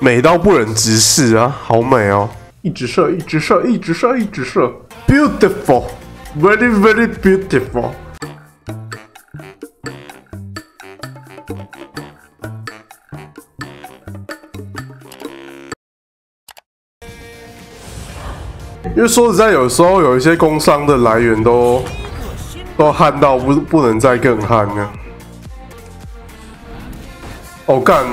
美到不忍直视啊，好美哦！一直射，一直射，一直射，一直射 ，beautiful， very very beautiful。 因为说实在，有时候有一些工伤的来源都悍到不能再更悍了。哦干！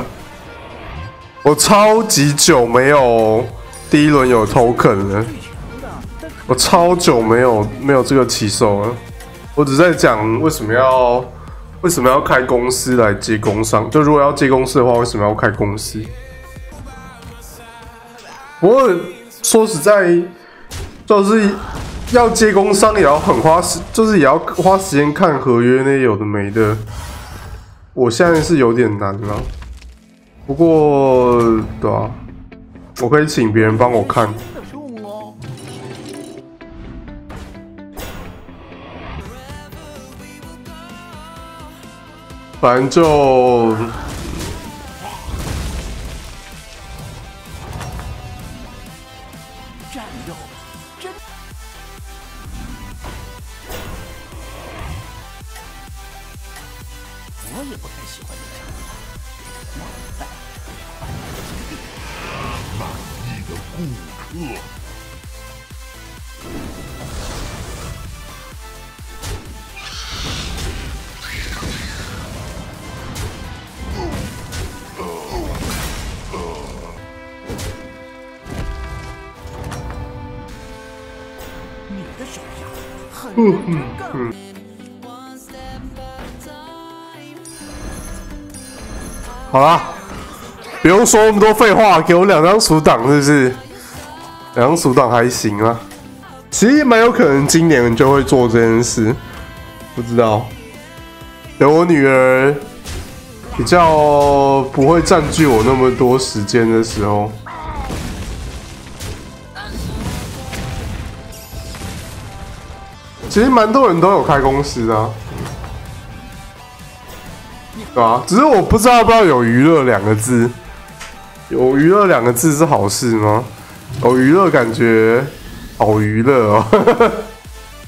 我超级久没有第一轮有token了，我超久没有这个起手了。我只在讲为什么要开公司来接工伤，就如果要接公司的话，为什么要开公司？不过说实在。 就是要接工商，也要很花时，就是也要花时间看合约那有的没的。我现在是有点难了，不过对啊，我可以请别人帮我看。反正就。 我也不太喜欢你。满意的顾客。你的手呀，很干。好啦，不用说那么多废话，给我两张鼠档是不是？两张鼠档还行啊，其实蛮有可能今年就会做这件事，不知道。等我女儿比较不会占据我那么多时间的时候，其实蛮多人都有开公司的啊。 对啊，只是我不知道有娱乐两个字，有娱乐两个字是好事吗？有娱乐感觉好娱乐哦。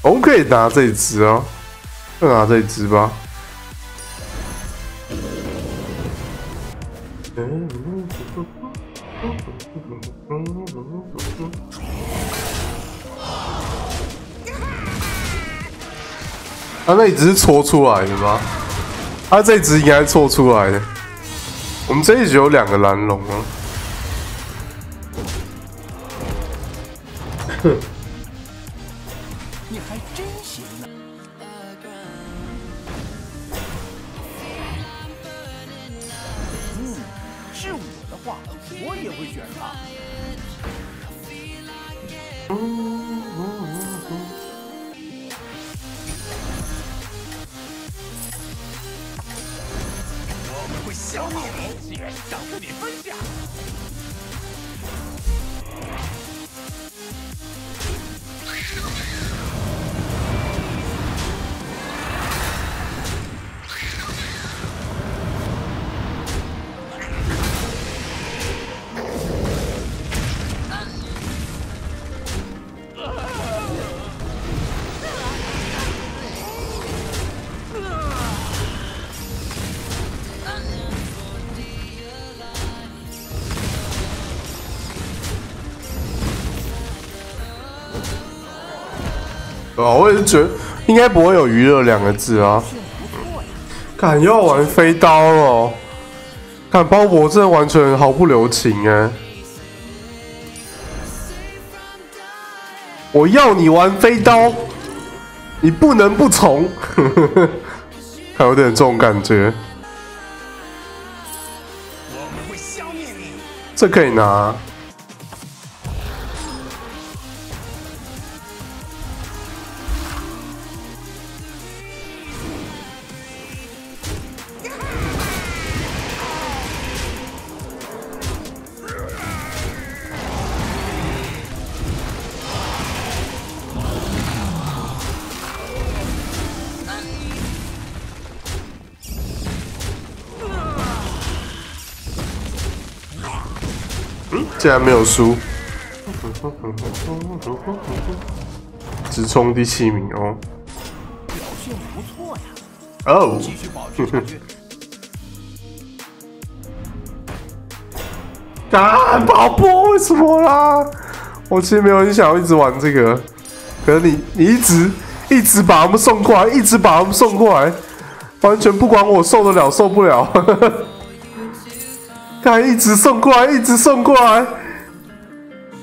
我们可以拿这一只哦，就拿这一只吧。啊，那一只是搓出来的吗？ 他这一只应该错出来的。我们这一局有两个蓝龙啊。你还真行呢。嗯，是我的话，我也会选他。小米，竟然想跟你分享！对啊，我也是觉得应该不会有“娱乐”两个字啊。看又要玩飞刀哦，看鲍勃真的完全毫不留情哎！我要你玩飞刀，你不能不从，还有点这种感觉。这可以拿。竟然没有输，直冲第7名哦。表现不错呀。哦。啊！跑步为什么啦？我其实没有很想要一直玩这个，可是你一直把他们送过来，一直把他们送过来，完全不管我受得了受不了。看，一直送过来，一直送过来，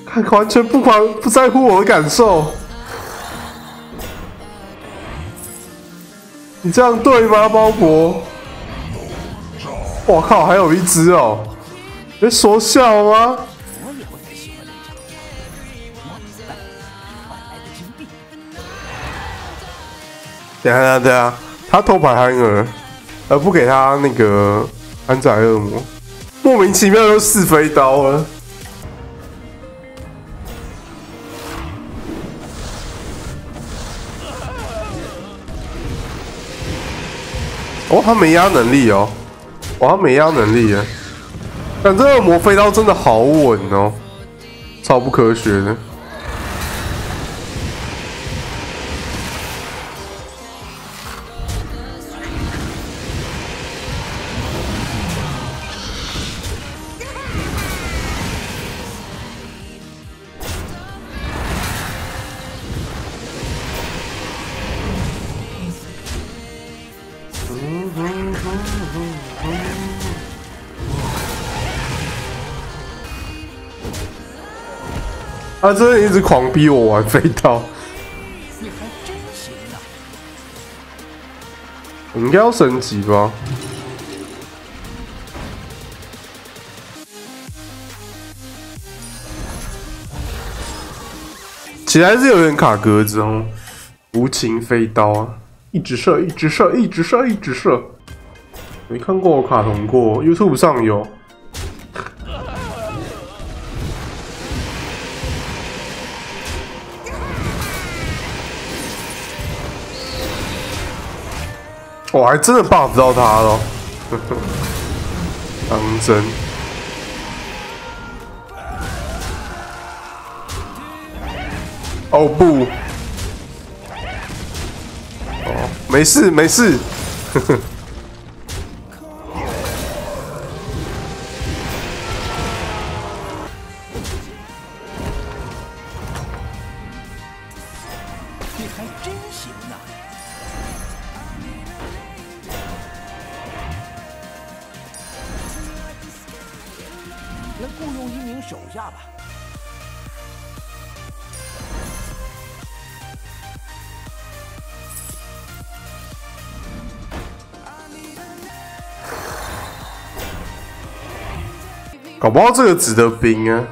看，完全不在乎我的感受。你这样对吗，猫博？我靠，还有一只哦！你在说笑吗？ 等下，他偷牌憨儿，而不给他那个安仔恶魔，莫名其妙就试飞刀了。哦，他没压能力哦，哇，他没压能力啊！但这恶魔飞刀真的好稳哦，超不科学的。 他真的一直狂逼我玩飞刀，你还真行啊！我应该要升级吧？其实还是有点卡格子哦，无情飞刀啊，一直射。没看过我卡通过 ，YouTube 上有。 我还真的 buff 到他了，当真。哦不，哦，没事，你还真行啊！ 来雇佣一名手下吧。搞不好这个值得冰啊，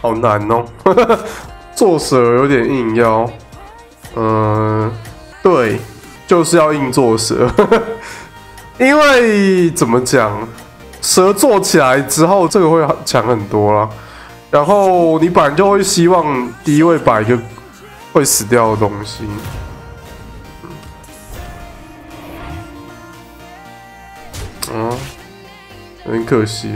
好难哦，做蛇有点硬要，对，就是要硬做蛇，因为怎么讲？ 蛇做起来之后，这个会强很多啦。然后你本来就会希望第一位摆一个会死掉的东西。嗯，有点可惜。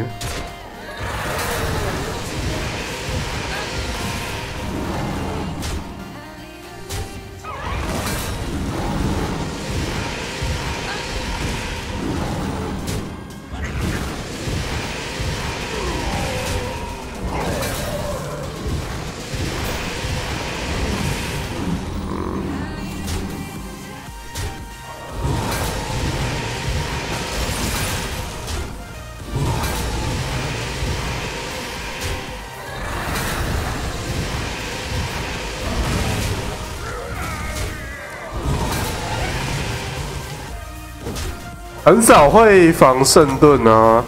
很少会防圣盾啊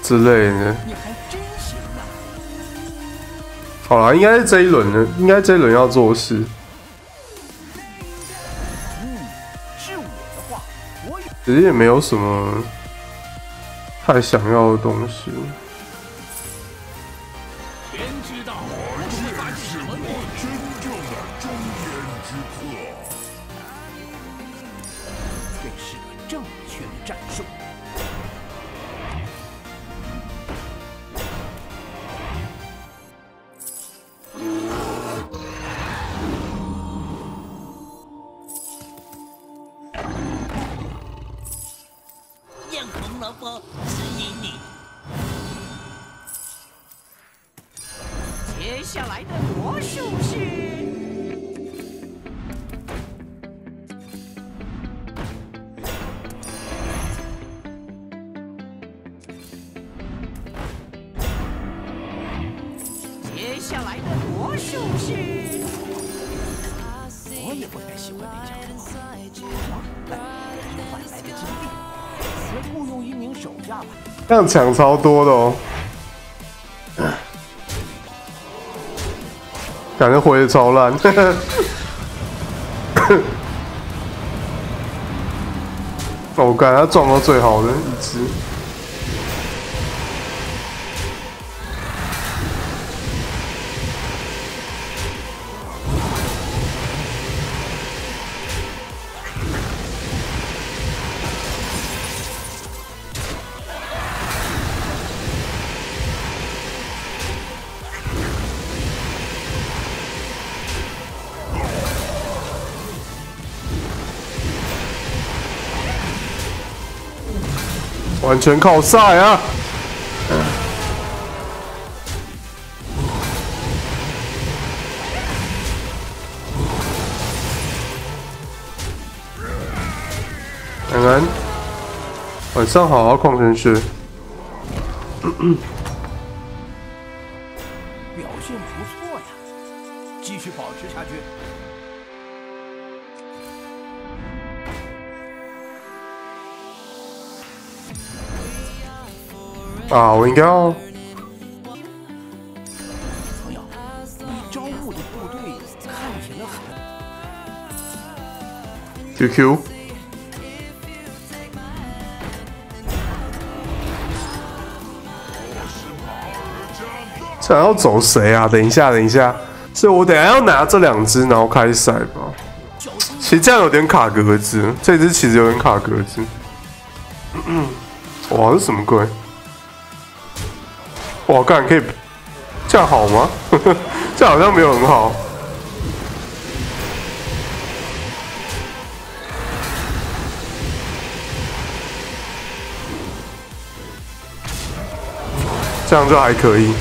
之类的。好啦，应该是这一轮了，应该这一轮要做事。是我的话，其实也没有什么太想要的东西。天知道，我是把你们真正的中原之客。 这是个正确的战术。接下来的魔术是。 这样抢超多的哦，感觉回的超烂。我感觉他撞到最好的一只。完全靠晒啊！安安，晚上好啊，矿泉水。表现不错呀，继续保持下去。 啊，我应该要。朋友，你招募的部队看起来很。QQ。这要走谁啊？等一下，等一下，所以我等一下要拿这两只，然后开赛吧。其实这样有点卡格子，这只其实有点卡格子。哇，这什么鬼？ 我干，可以这样好吗？这好像没有很好。这样就还可以。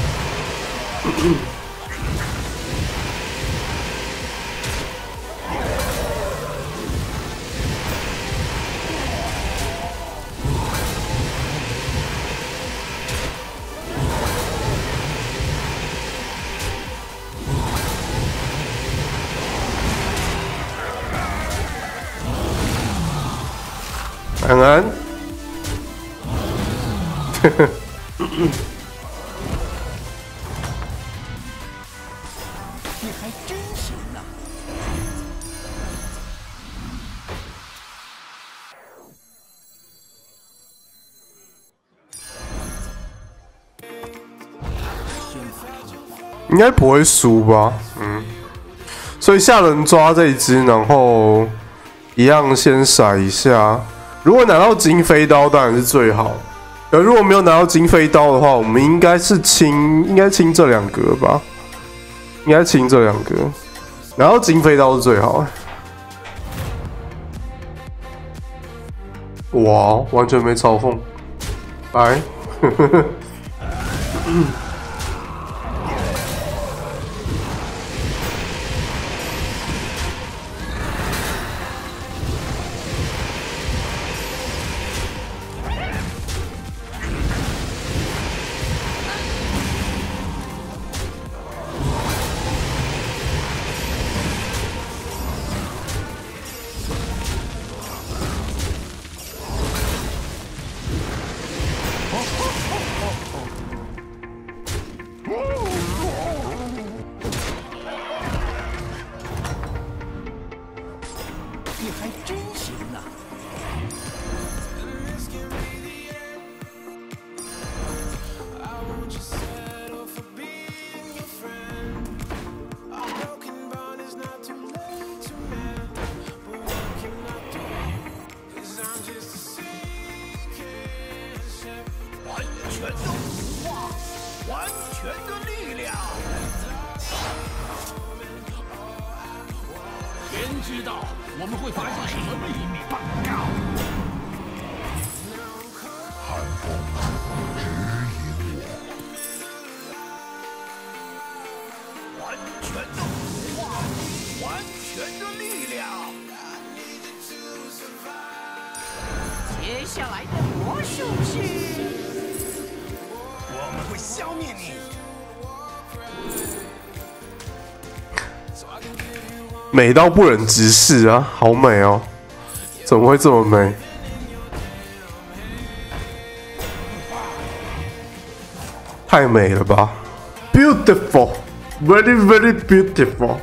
安安，你还真行啊！应该不会输吧？嗯，所以下人抓这一只，然后一样先甩一下。 如果拿到金飞刀当然是最好，而如果没有拿到金飞刀的话，我们应该是清，应该清这两格吧，应该清这两格，拿到金飞刀是最好。哇，完全没嘲讽，来，下来的魔术是，我们会消灭你。美到不忍直视啊，好美哦！怎么会这么美？ 太美了吧 ，beautiful, very very beautiful。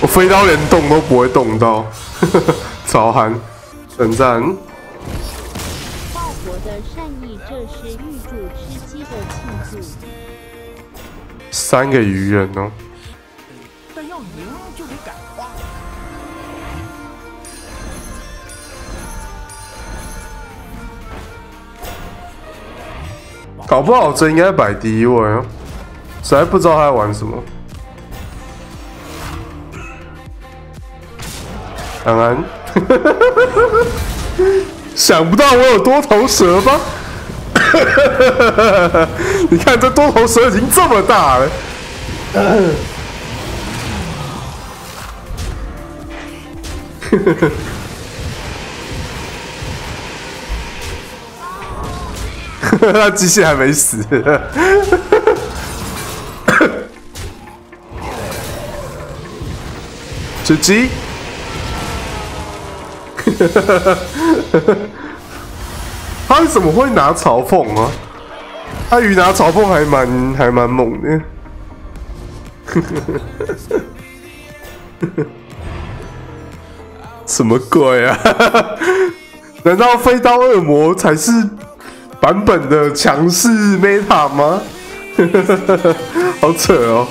我飞刀连动都不会动到，早寒，冷战。报国的善意，这是玉主吃鸡的庆祝。三个鱼人哦。但要赢就得敢花。搞不好这应该摆第一位哦。 实在不知道他在玩什么。安安，想不到我有多头蛇吧？你看这多头蛇已经这么大了。他机器还没死。吃鸡，他怎么会拿嘲讽啊？他鱼拿嘲讽还蛮猛的，什么鬼啊？难道飞刀恶魔才是版本的强势 meta 吗？好扯哦！